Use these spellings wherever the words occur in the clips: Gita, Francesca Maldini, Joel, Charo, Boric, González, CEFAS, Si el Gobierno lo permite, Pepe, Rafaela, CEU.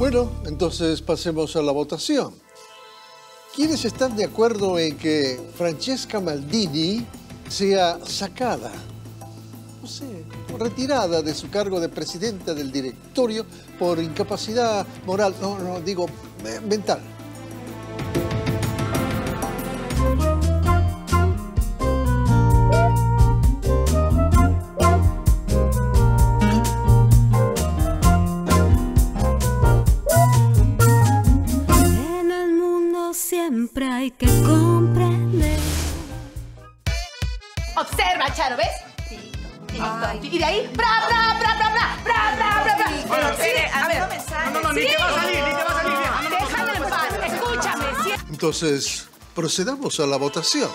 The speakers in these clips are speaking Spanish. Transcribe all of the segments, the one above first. Bueno, entonces pasemos a la votación. ¿Quiénes están de acuerdo en que Francesca Maldini sea sacada, no sé, retirada de su cargo de presidenta del directorio por incapacidad moral, digo, mental? Siempre hay que comprender. Observa, Charo, ¿ves? Sí. Y de ahí, bra, bra, bra, bra, bra, bra, bra, bra, bra. Bueno, a ver. No, ni te va a salir, ni te va a salir. Déjame en paz, escúchame. Entonces, procedamos a la votación.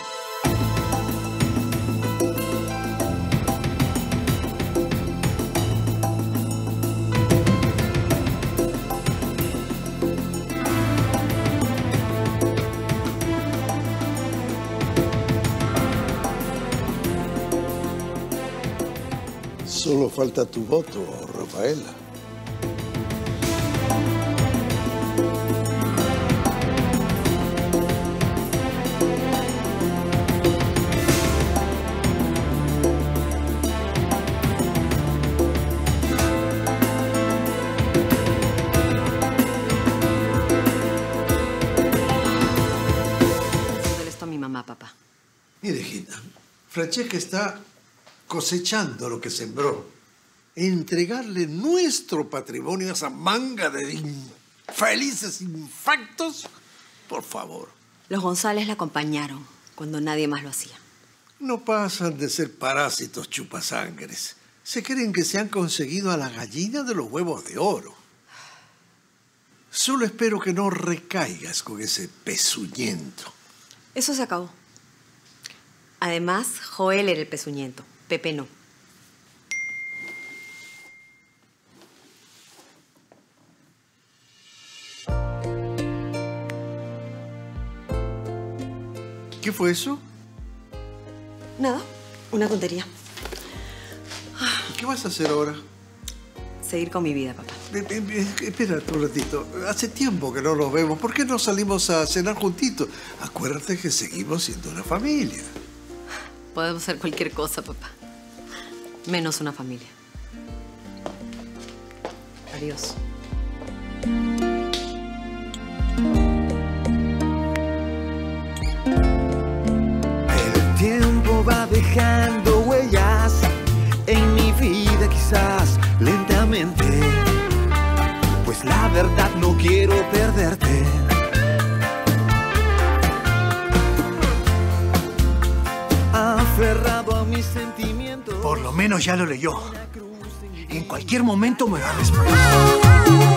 Solo falta tu voto, Rafaela. Dale esto a mi mamá, papá. Mire, Gita, Francesca está cosechando lo que sembró. Entregarle nuestro patrimonio a esa manga de infelices infectos, por favor. Los González la acompañaron cuando nadie más lo hacía. No pasan de ser parásitos chupasangres. Se creen que se han conseguido a la gallina de los huevos de oro. Solo espero que no recaigas con ese pezuñento. Eso se acabó. Además, Joel era el pezuñento. Pepe no. ¿Qué fue eso? Nada, una tontería. ¿Qué vas a hacer ahora? Seguir con mi vida, papá. Espera un ratito. Hace tiempo que no nos vemos. ¿Por qué no salimos a cenar juntitos? Acuérdate que seguimos siendo una familia. Podemos hacer cualquier cosa, papá. Menos una familia. Adiós. El tiempo va dejando huellas en mi vida, quizás lentamente. Pues la verdad no quiero perderte. Aferrado a mis sentimientos. Por lo menos ya lo leyó. En cualquier momento me va a responder.